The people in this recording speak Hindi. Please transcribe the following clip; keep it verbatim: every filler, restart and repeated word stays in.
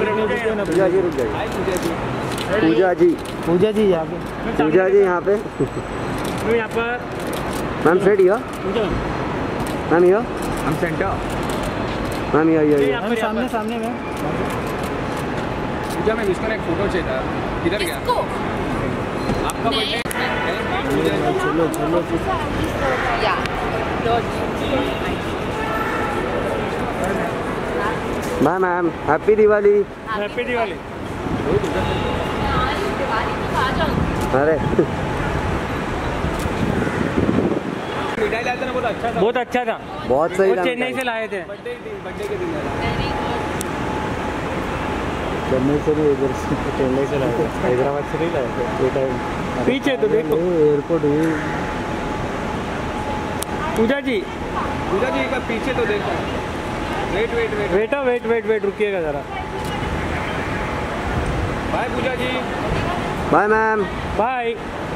पूजा जी रुक जाइए। पूजा जी पूजा जी यहाँ पे पूजा जी यहाँ पे मैम सेट यो ma'am yo ma'am centre ma'am yo yo सामने सामने मैम पूजा मैम इसका एक फोटो चाहिए था किधर गया आपका बर्थडे चलो चलो या bye ma'am happy Diwali happy Diwali अरे मिठाई लाया था ना बहुत अच्छा था बहुत अच्छा था बहुत सही था चेन्नई से लाए थे बर्थडे बर्थडे के दिन चेन्नई से भी इधर चेन्नई से लाए थे हैदराबाद से नहीं लाए थे ये टाइम पीछे तो देखो एयरपोर्ट ये पूजा जी पूजा जी का पीछे तो देखो वेट वेट वेट बेटा वेट वेट वेट रुकिएगा जरा bye Pooja ji bye ma'am bye.